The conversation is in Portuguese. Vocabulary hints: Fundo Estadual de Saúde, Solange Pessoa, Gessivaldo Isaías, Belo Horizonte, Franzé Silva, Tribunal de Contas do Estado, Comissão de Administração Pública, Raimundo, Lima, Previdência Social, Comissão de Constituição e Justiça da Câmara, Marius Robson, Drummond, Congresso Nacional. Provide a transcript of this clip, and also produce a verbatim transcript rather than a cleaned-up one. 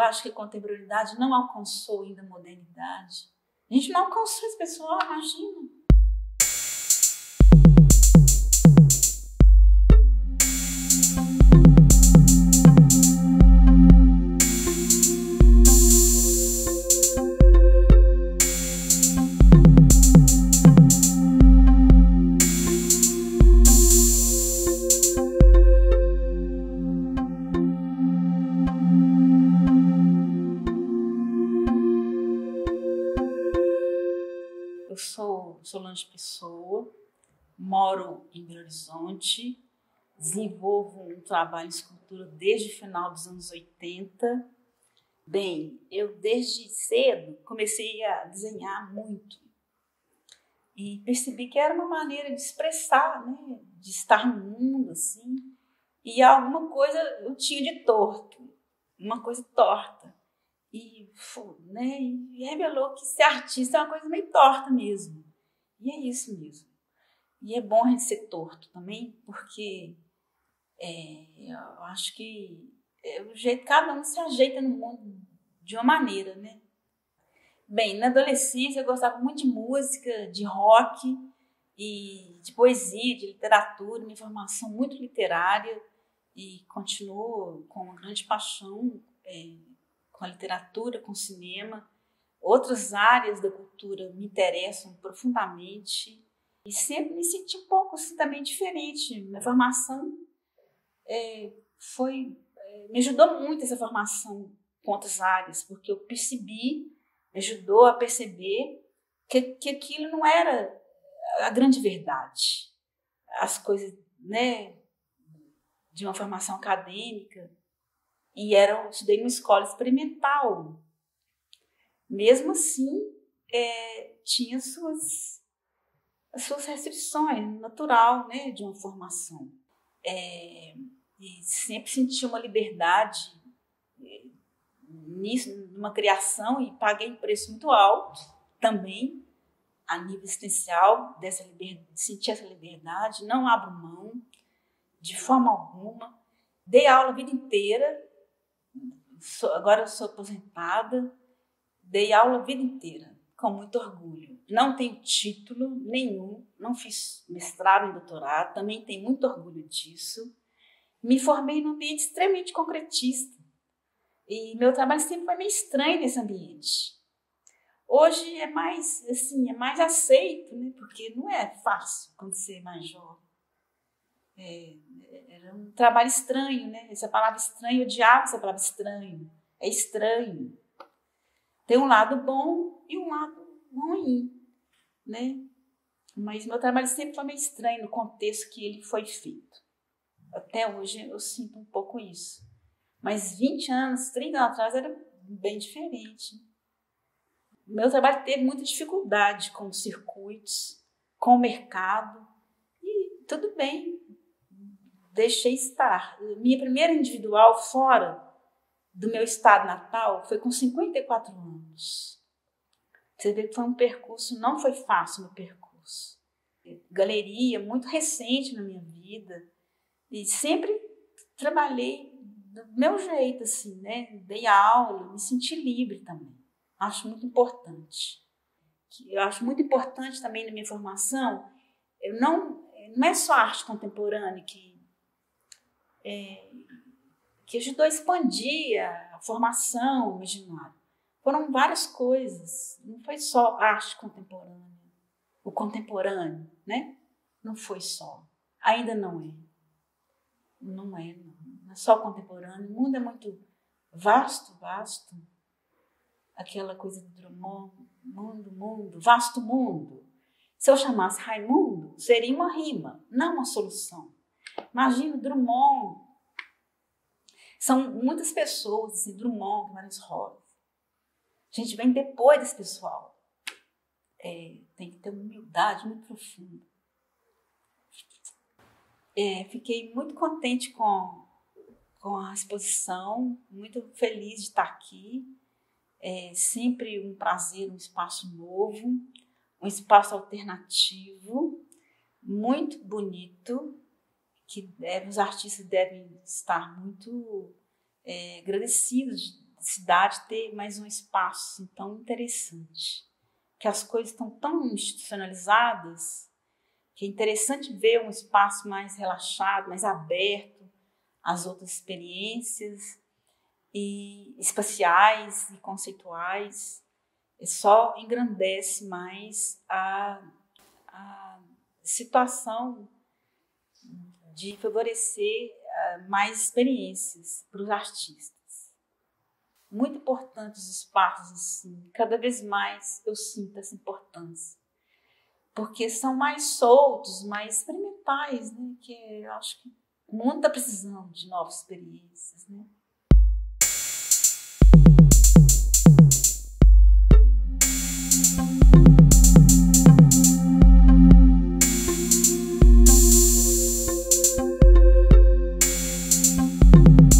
acho que a contemporaneidade não alcançou ainda a modernidade. A gente não alcançou as pessoas, imagina. Solange Pessoa, moro em Belo Horizonte, desenvolvo um trabalho em escultura desde o final dos anos oitenta. Bem, eu desde cedo comecei a desenhar muito e percebi que era uma maneira de expressar, né, de estar no mundo assim, e alguma coisa eu tinha de torto, uma coisa torta. E, né, e revelou que ser artista é uma coisa meio torta mesmo. E é isso mesmo. E é bom a gente ser torto também, porque é, eu acho que é o jeito, cada um se ajeita no mundo de uma maneira, né? Bem, na adolescência eu gostava muito de música, de rock, e de poesia, de literatura, minha formação muito literária, e continuo com uma grande paixão é, com a literatura, com o cinema. Outras áreas da cultura me interessam profundamente e sempre me senti um pouco assim, também diferente. Minha formação é, foi, é, me ajudou muito essa formação com outras áreas, porque eu percebi, me ajudou a perceber que, que aquilo não era a grande verdade. As coisas, né, de uma formação acadêmica, e era, eu estudei numa escola experimental. Mesmo assim, é, tinha suas, suas restrições, natural, né, de uma formação. É, e sempre senti uma liberdade é, nisso, numa criação, e paguei um preço muito alto também, a nível existencial, dessa liberdade, senti essa liberdade, não abro mão de forma alguma. Dei aula a vida inteira, sou, agora eu sou aposentada. Dei aula a vida inteira, com muito orgulho. Não tenho título nenhum, não fiz mestrado e doutorado, também tenho muito orgulho disso. Me formei num ambiente extremamente concretista e meu trabalho sempre foi meio estranho nesse ambiente. Hoje é mais, assim, é mais aceito, né? Porque não é fácil quando você é mais jovem. É, era um trabalho estranho, né? Essa palavra estranho, eu odiava essa palavra estranho, é estranho. Tem um lado bom e um lado ruim, né? Mas meu trabalho sempre foi meio estranho no contexto que ele foi feito. Até hoje eu sinto um pouco isso. Mas vinte anos, trinta anos atrás era bem diferente. Meu trabalho teve muita dificuldade com os circuitos, com o mercado, e tudo bem, deixei estar. Minha primeira individual fora do meu estado natal foi com cinquenta e quatro anos. Você vê que foi um percurso, não foi fácil meu percurso. Galeria, muito recente na minha vida, e sempre trabalhei do meu jeito, assim, né? Dei aula, me senti livre também. Acho muito importante. Eu acho muito importante também na minha formação, eu não, não é só arte contemporânea que... É, que ajudou a expandir a formação imaginária. Foram várias coisas, não foi só arte contemporânea, o contemporâneo, né? Não foi só, ainda não é. Não é, não é só o contemporâneo, o mundo é muito vasto, vasto. Aquela coisa do Drummond, mundo, mundo, vasto mundo. Se eu chamasse Raimundo, seria uma rima, não uma solução. Imagina Drummond. São muitas pessoas, assim, Drummond, Marius Robson. A gente vem depois desse pessoal. É, tem que ter uma humildade muito profunda. É, fiquei muito contente com, com a exposição, muito feliz de estar aqui. É sempre um prazer, um espaço novo, um espaço alternativo, muito bonito, que deve, os artistas devem estar muito é, agradecidos de cidade ter mais um espaço assim, tão interessante, que as coisas estão tão institucionalizadas, que é interessante ver um espaço mais relaxado, mais aberto às outras experiências e espaciais e conceituais. E só engrandece mais a, a situação de favorecer mais experiências para os artistas. Muito importantes os espaços, assim, cada vez mais eu sinto essa importância, porque são mais soltos, mais experimentais, né? Que eu acho que o mundo está precisando de novas experiências, né? Thank you.